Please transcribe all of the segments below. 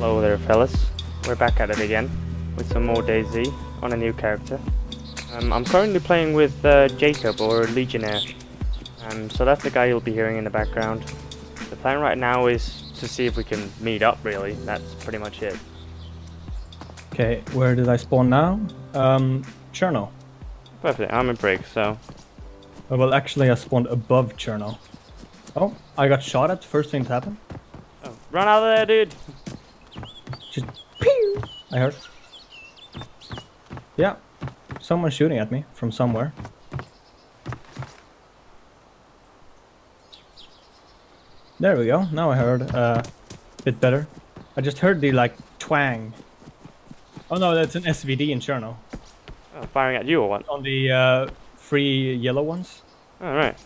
Hello there fellas, we're back at it again with some more DayZ on a new character. I'm currently playing with Jacob or Legionnaire, so that's the guy you'll be hearing in the background. The plan right now is to see if we can meet up really, that's pretty much it. Okay, where did I spawn now? Cherno. Perfect, I'm in break, so... well, actually I spawned above Cherno. Oh, I got shot at, first thing to happen. Oh, run out of there, dude! Just pew! I heard. Yeah, someone's shooting at me from somewhere. There we go, now I heard a bit better. I just heard the, like, twang. Oh no, that's an SVD in Cherno. Oh, firing at you or what? On the three yellow ones. Alright.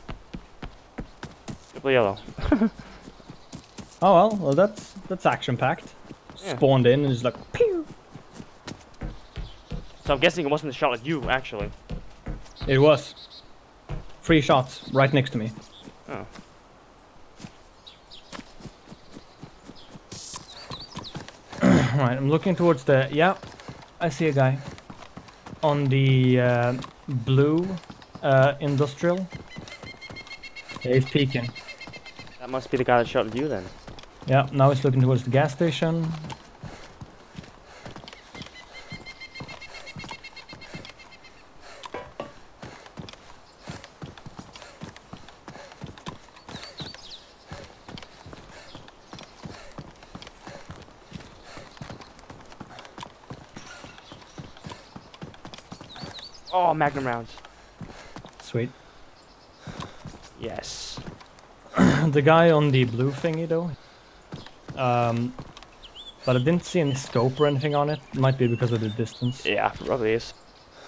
Triple yellow. Oh well, that's action-packed. Yeah. Spawned in and just like pew. So I'm guessing it wasn't a shot at you, actually. It was. Three shots right next to me. Oh. Right, I'm looking towards the... yeah, I see a guy. On the blue industrial. Yeah, he's peeking. That must be the guy that shot at you then. Yeah, now he's looking towards the gas station. Oh, magnum rounds. Sweet. Yes. The guy on the blue thingy though. But I didn't see any scope or anything on it. It might be because of the distance. Yeah, probably is.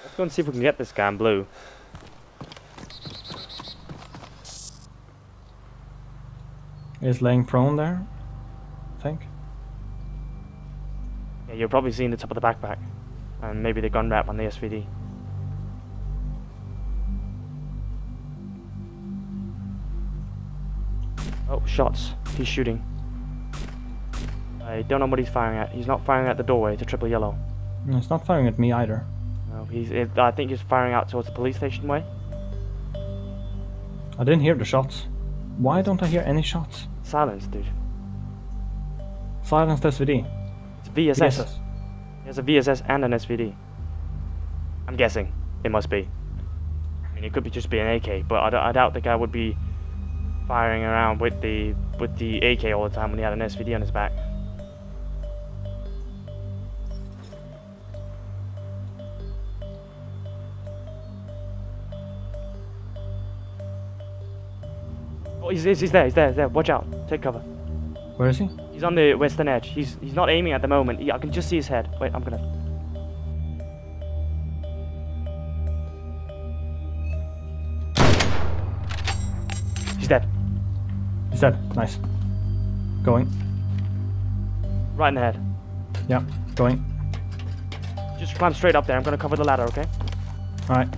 Let's go and see if we can get this guy in blue. He's laying prone there, I think. Yeah, you're probably seeing the top of the backpack. And maybe the gun wrap on the SVD. Oh, shots. He's shooting. I don't know what he's firing at. He's not firing at the doorway, the triple yellow. No, he's not firing at me either. No, I think he's firing out towards the police station way. I didn't hear the shots. Why don't I hear any shots? Silence, dude. Silenced SVD. It's VSS. He has a VSS and an SVD. I'm guessing. It must be. I mean, it could be just be an AK, but I doubt the guy would be firing around with the AK all the time when he had an SVD on his back. Oh, he's there, watch out, take cover. Where is he? He's on the western edge, he's not aiming at the moment, I can just see his head. Wait, I'm gonna... He's dead. Nice. Going. Right in the head. Yeah, going. Just climb straight up there. I'm gonna cover the ladder, okay? Alright.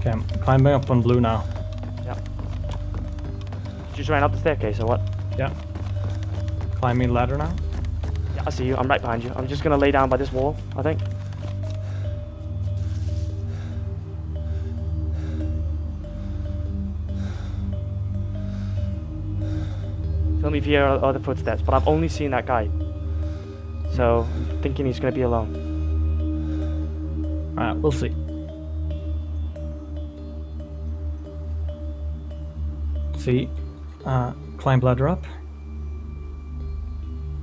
Okay, I'm climbing up on blue now. You just ran up the staircase or what? Yeah. Climbing the ladder now? Yeah, I see you. I'm right behind you. I'm just gonna lay down by this wall, I think. Tell me if you hear other footsteps, but I've only seen that guy. So, I'm thinking he's gonna be alone. Alright, we'll see. See. Climb ladder up.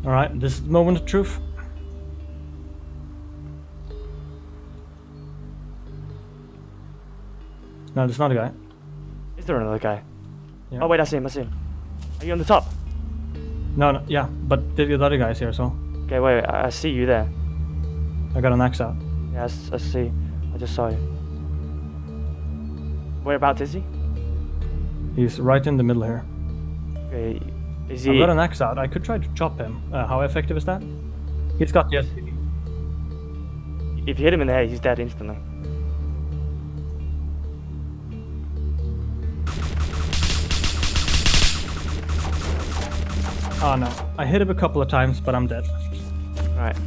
Alright, this is the moment of truth. No, there's not a guy. Is there another guy? Yeah. Oh wait, I see him. Are you on the top? No, yeah, but the other guy's here, so... Okay, wait, I see you there. I got an axe out. Yeah, I see. I just saw you. Whereabouts is he? He's right in the middle here. Okay, Is he... I've got an axe out. I could try to chop him. How effective is that? He's got the SVD. If you hit him in the head, he's dead instantly. Oh no. I hit him a couple of times, but I'm dead. Alright.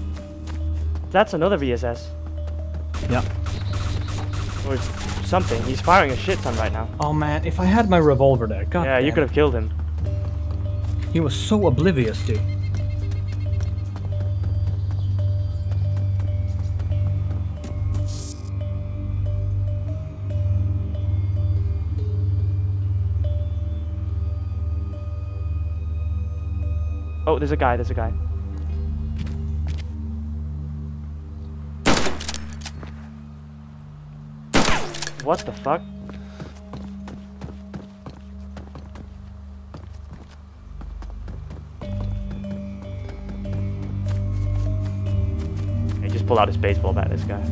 That's another VSS. Yeah. Or something. He's firing a shit ton right now. Oh man, if I had my revolver there, god damn. You could have killed him. He was so oblivious, dude. Oh, there's a guy, What the fuck? He just pulled out his baseball bat, this guy.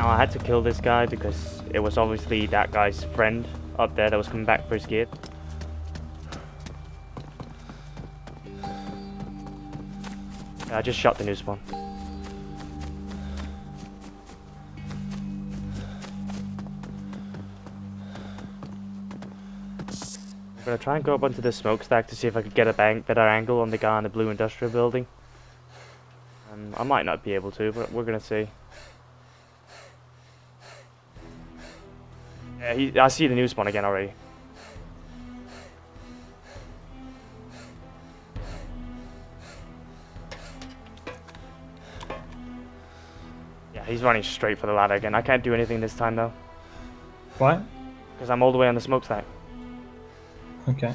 I had to kill this guy because it was obviously that guy's friend up there that was coming back for his gear. Yeah, I just shot the new spawn. I'm gonna try and go up onto the smokestack to see if I could get a better angle on the guy in the blue industrial building. I might not be able to, but we're gonna see. Yeah, I see the new spawn again already. Yeah, he's running straight for the ladder again. I can't do anything this time though. Why? Because I'm all the way on the smokestack. Okay.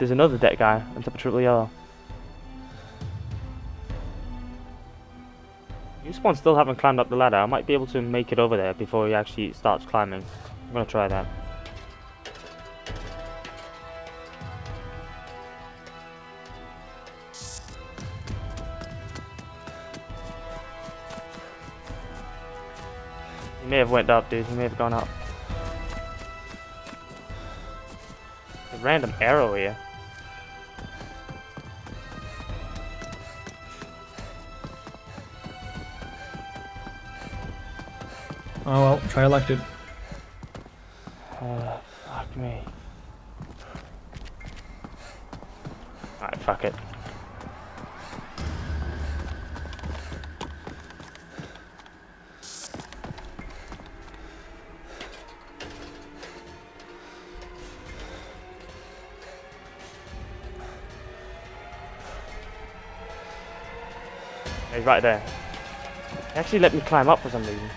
There's another dead guy on top of triple yellow. New spawn still haven't climbed up the ladder. I might be able to make it over there before he actually starts climbing. I'm gonna try that. He may have went up, dude. He may have gone up. Random arrow here. Oh well, try elected. Fuck me. Alright, fuck it. He's right there. He actually let me climb up for some reason.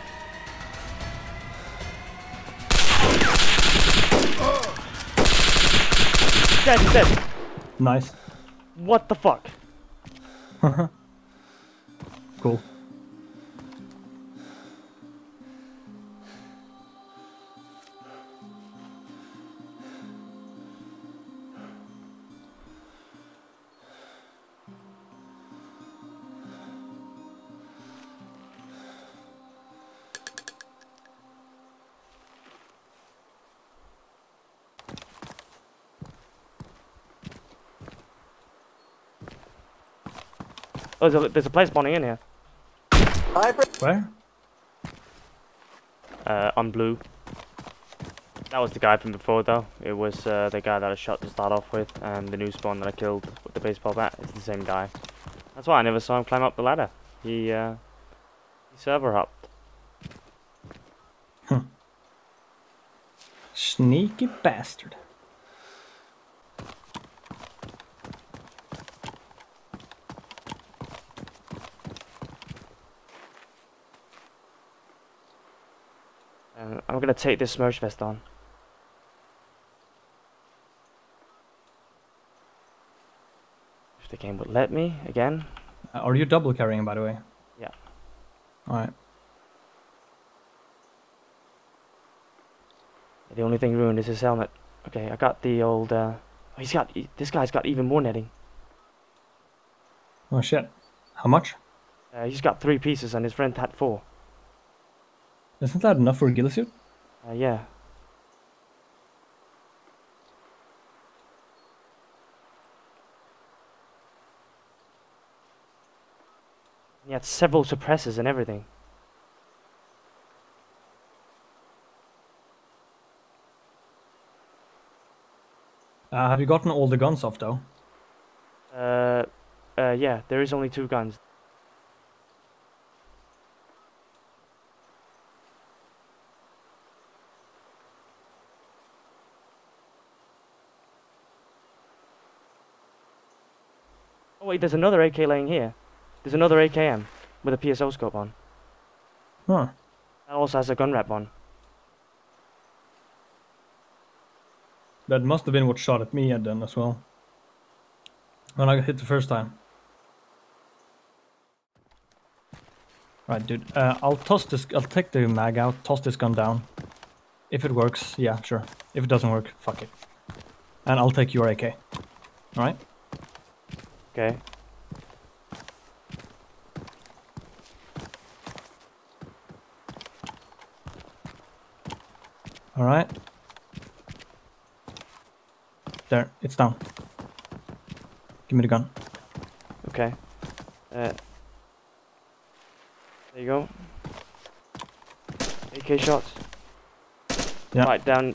Dead, he's dead. Nice. What the fuck? Cool. Oh, there's a place spawning in here. Where? On blue. That was the guy from before, though. It was the guy that I shot to start off with, and the new spawn that I killed with the baseball bat. It's the same guy. That's why I never saw him climb up the ladder. He server hopped. Huh. Sneaky bastard. I'm gonna take this smirch vest on. If the game would let me again. Are you double carrying, by the way? Yeah. Alright. The only thing ruined is his helmet. Okay, I got the old... oh, he's got... This guy's got even more netting. Oh shit. How much? He's got 3 pieces and his friend had 4. Isn't that enough for a ghillie suit? Yeah. He had several suppressors and everything. Have you gotten all the guns off though? Yeah, there is only 2 guns. Oh wait, there's another AK laying here. There's another AKM with a PSO scope on. Huh. That also has a gun wrap on. That must have been what shot at me then as well. When I got hit the first time. Right, dude. I'll take the mag out, toss this gun down. If it works, yeah, sure. If it doesn't work, fuck it. And I'll take your AK. Alright? Okay. Alright. There, it's down. Give me the gun. Okay. There you go. AK shots. Yeah. Right, down.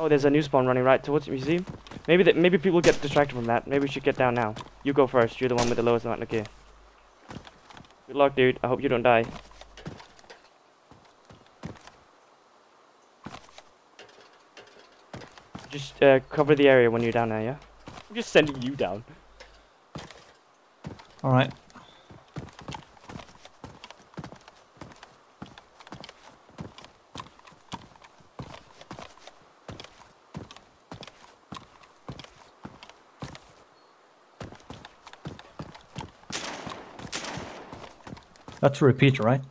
Oh, there's a new spawn running right towards you, see? Maybe that. Maybe people get distracted from that. Maybe we should get down now. You go first. You're the one with the lowest amount of gear. Good luck, dude. I hope you don't die. Just cover the area when you're down there, yeah? I'm just sending you down. Alright. That's a repeater, right?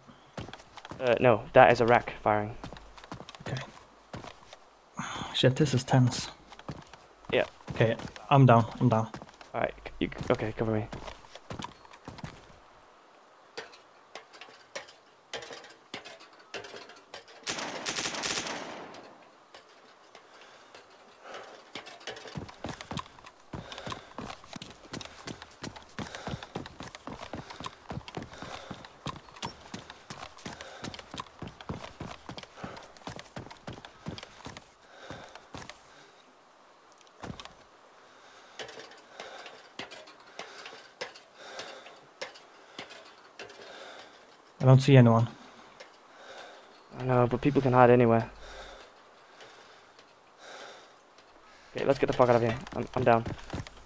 No, that is a rack firing. Shit, this is tense. Yeah. Okay, I'm down, I'm down. Alright, okay, cover me. I don't see anyone. I know, but people can hide anywhere. Okay, let's get the fuck out of here. I'm down.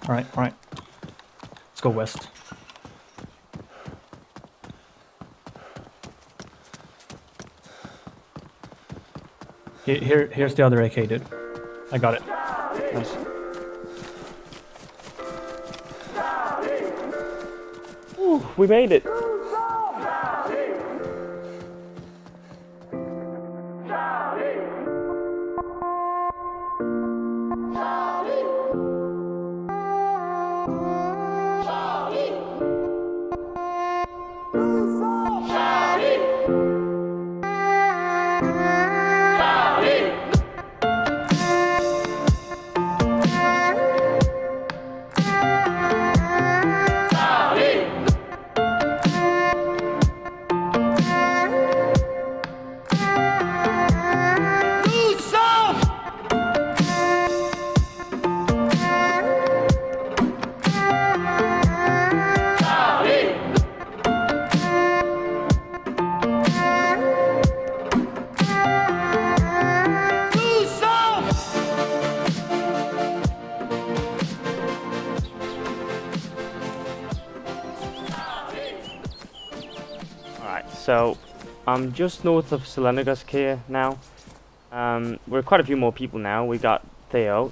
Alright, alright. Let's go west. Here's the other AK, dude. I got it. Nice. Ooh, we made it! So, I'm just north of Zelenogorsk here now. We're quite a few more people now. We got Théo,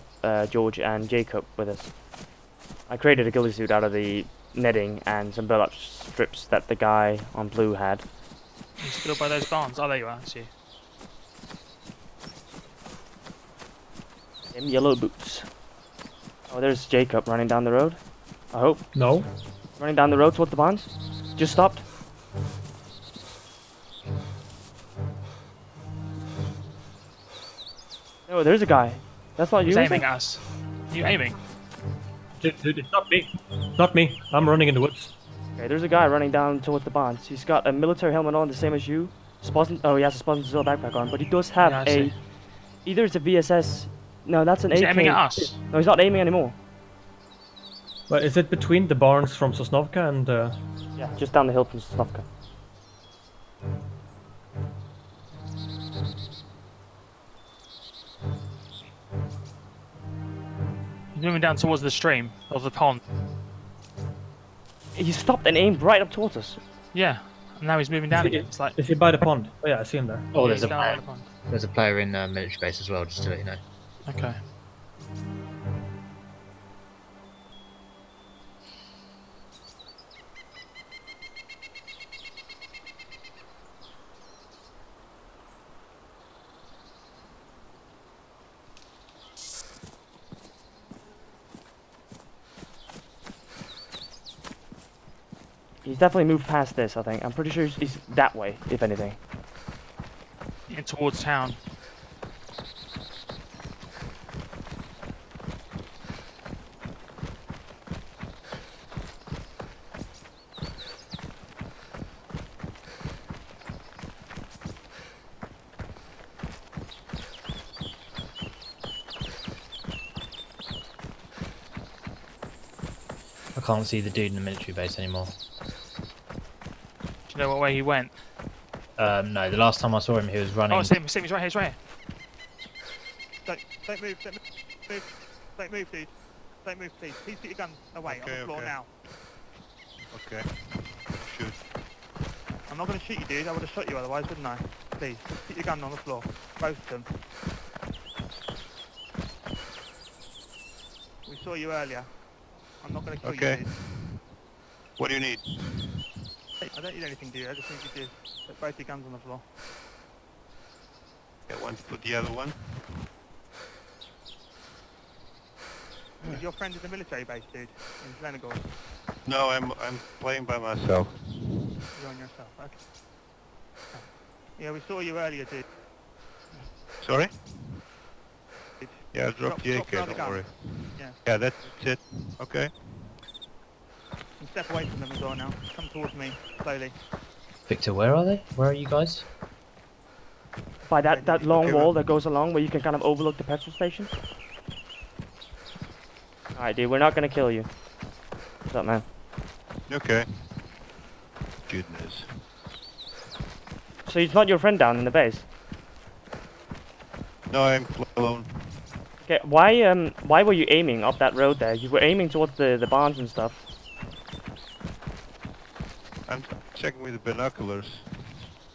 George and Jacob with us. I created a ghillie suit out of the netting and some burlap strips that the guy on blue had. He's still by those barns. Oh, there you are. I see. Them yellow boots. Oh, there's Jacob running down the road. I hope. No. Running down the road towards the barns. Just stopped. Oh, there's a guy. That's not you. He's aiming us. You aiming? Dude, it's not me. Not me. I'm running in the woods. Okay, there's a guy running down towards the barns. He's got a military helmet on, the same as you. Oh, he has a Sposin-Zilla backpack on, but he does have a... Either it's a VSS... No, that's an AK. He's aiming at us. No, he's not aiming anymore. But is it between the barns from Sosnovka and... Yeah, just down the hill from Sosnovka. He's moving down towards the stream of the pond. He stopped and aimed right up towards us. Yeah, and now he's moving down again. It's like... Is he by the pond? Oh yeah, I see him there. Oh, there's a player. There's a player in military base as well, just to let you know. Okay. He's definitely moved past this, I think. I'm pretty sure he's that way, if anything. Yeah, towards town. I can't see the dude in the military base anymore. Do you know what way he went? No, the last time I saw him he was running. Oh, it's him, he's right here, he's right here. Don't move, dude. Don't move, please. Please put your gun away on the floor now. Okay. Shoot. I'm not gonna shoot you, dude, I would have shot you otherwise, wouldn't I? Please, just put your gun on the floor. Both of them. We saw you earlier. I'm not gonna kill you, dude. What do you need? I don't need anything, dude. I just need you to put both your guns on the floor. Get one to put the other one. Is your friend in the military base, dude? In Zelenogorsk? No, I'm playing by myself. You're on yourself, okay. Yeah, we saw you earlier, dude. Sorry? Yeah, I dropped the AK, don't worry. Yeah, that's it. Okay. Step away from them as well now. Come towards me, slowly. Victor, where are they? Where are you guys? By that long wall that goes along where you can kind of overlook the petrol station. Alright, dude, we're not gonna kill you. What's up, man? Okay. Goodness. So he's not your friend down in the base? No, I'm alone. Okay, why were you aiming up that road there? You were aiming towards the barns and stuff. I'm checking with the binoculars.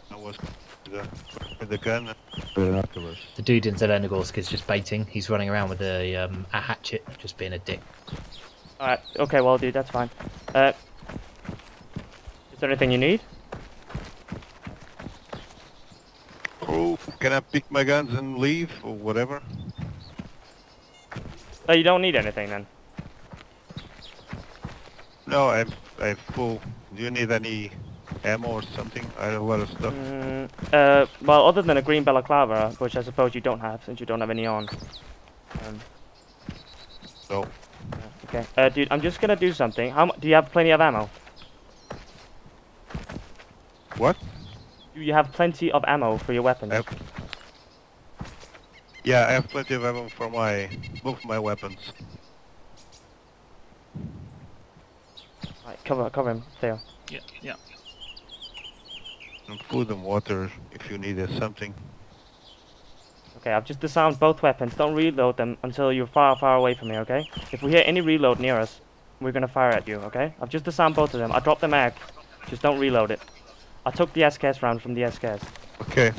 I was with the gun and binoculars. The dude in Zelenogorsk is just baiting. He's running around with a hatchet, just being a dick. Alright, okay, well, dude, that's fine. Is there anything you need? Oh, can I pick my guns and leave, or whatever? Oh, you don't need anything, then? No, I'm full. Do you need any ammo or something? I have a lot of stuff. Well, other than a green balaclava, which I suppose you don't have, since you don't have any on. No. Okay. Dude, I'm just gonna do something. Do you have plenty of ammo? What? Do you have plenty of ammo for your weapons? Yeah, I have plenty of ammo for both my weapons. Right, cover him, Théo. Yeah. And food and water if you need something. Okay, I've just disarmed both weapons. Don't reload them until you're far, far away from me, okay? If we hear any reload near us, we're gonna fire at you, okay? I've just disarmed both of them. I dropped the mag. Just don't reload it. I took the SKS round from the SKS. Okay.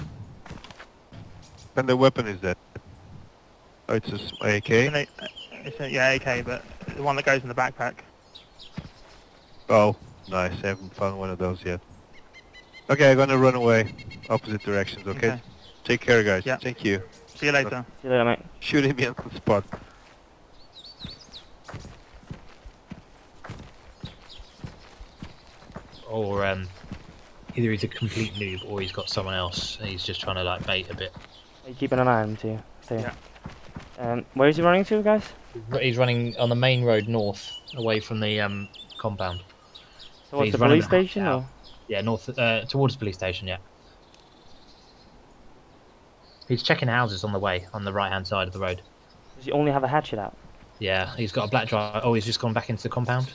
And the weapon is that? Oh, it's an AK? Yeah, AK, but the one that goes in the backpack. Oh, nice. I haven't found one of those yet. Okay, I'm gonna run away. Opposite directions, okay? Take care, guys. Yeah. Thank you. See you later. See you later, mate. Shooting me on the spot. Or either he's a complete noob or he's got someone else and he's just trying to like bait a bit. Are you keeping an eye on him too? Yeah. Where is he running to, guys? He's running on the main road north, away from the compound. Towards the police station? Or? Yeah, north towards the police station, yeah. He's checking houses on the way, on the right-hand side of the road. Does he only have a hatchet out? Yeah, he's got a black drive. Oh, he's just gone back into the compound.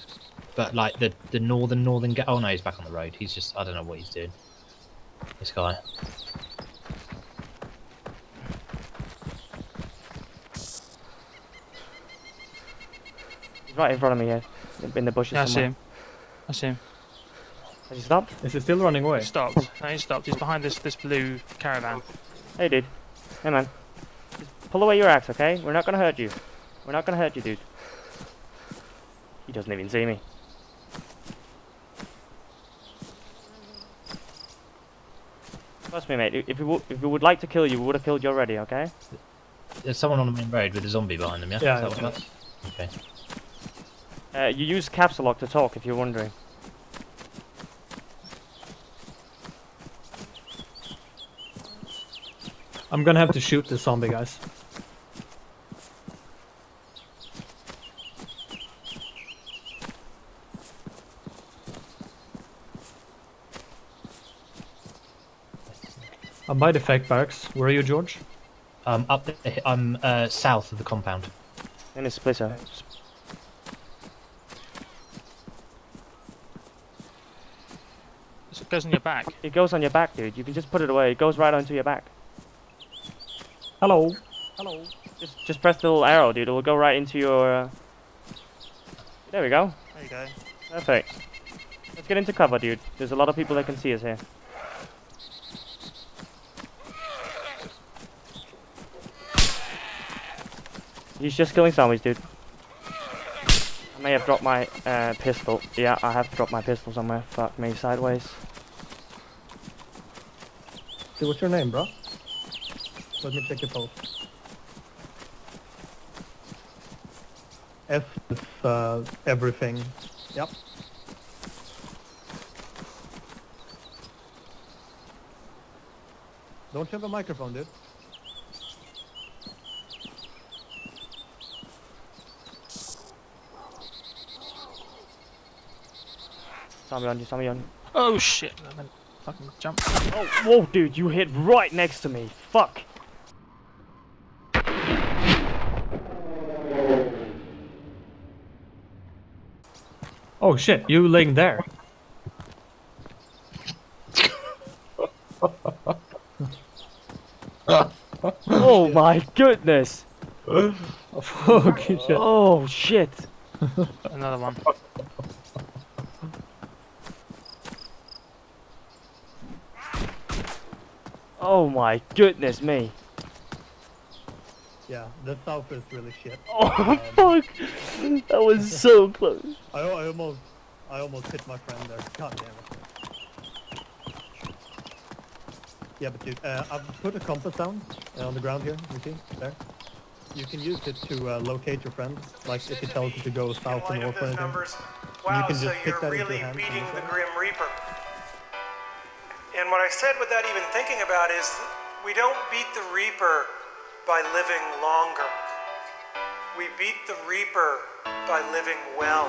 But like the northern gate. Oh no, he's back on the road. He's just, I don't know what he's doing. This guy. He's right in front of me here, in the bushes. Yeah, somewhere. I see him. Has he stopped? Is he still running away? He stopped. No, he stopped. He's behind this blue caravan. Hey, dude. Hey, man. Just pull away your axe, okay? We're not gonna hurt you. We're not gonna hurt you, dude. He doesn't even see me. Trust me, mate. If we would like to kill you, we would have killed you already, okay? There's someone on the main road with a zombie behind them, yeah? Yeah. Is that what that's? Okay. You use capsule lock to talk, if you're wondering. I'm gonna have to shoot this zombie, guys. I'm by the fake barracks. Where are you, George? I'm south of the compound. In a splitter. It goes on your back. It goes on your back, dude. You can just put it away. It goes right onto your back. Hello. Hello. Just press the little arrow, dude. It will go right into your... There we go. There you go. Perfect. Let's get into cover, dude. There's a lot of people that can see us here. He's just killing zombies, dude. I may have dropped my pistol. Yeah, I have dropped my pistol somewhere. Fuck me, sideways. Dude, what's your name, bro? Let me check your pulse. F is everything. Yep. Don't you have a microphone, dude? Zombie on you, zombie on you. Oh shit! I meant fucking jump. Oh, whoa, dude, you hit right next to me. Fuck. Oh shit, you laying there. Oh my goodness. Oh shit. Oh shit. Another one. Oh my goodness me. Yeah, the south is really shit. Oh fuck! That was so close. I almost hit my friend there. God damn it. Yeah, but dude, I've put a compass down on the ground here. You see there? You can use it to locate your friend. Like if it tells you to go south and north or anything. Wow, you can just so pick that really into your hand beating the Grim Reaper. And what I said without even thinking about is, we don't beat the Reaper by living longer. We beat the Reaper by living well.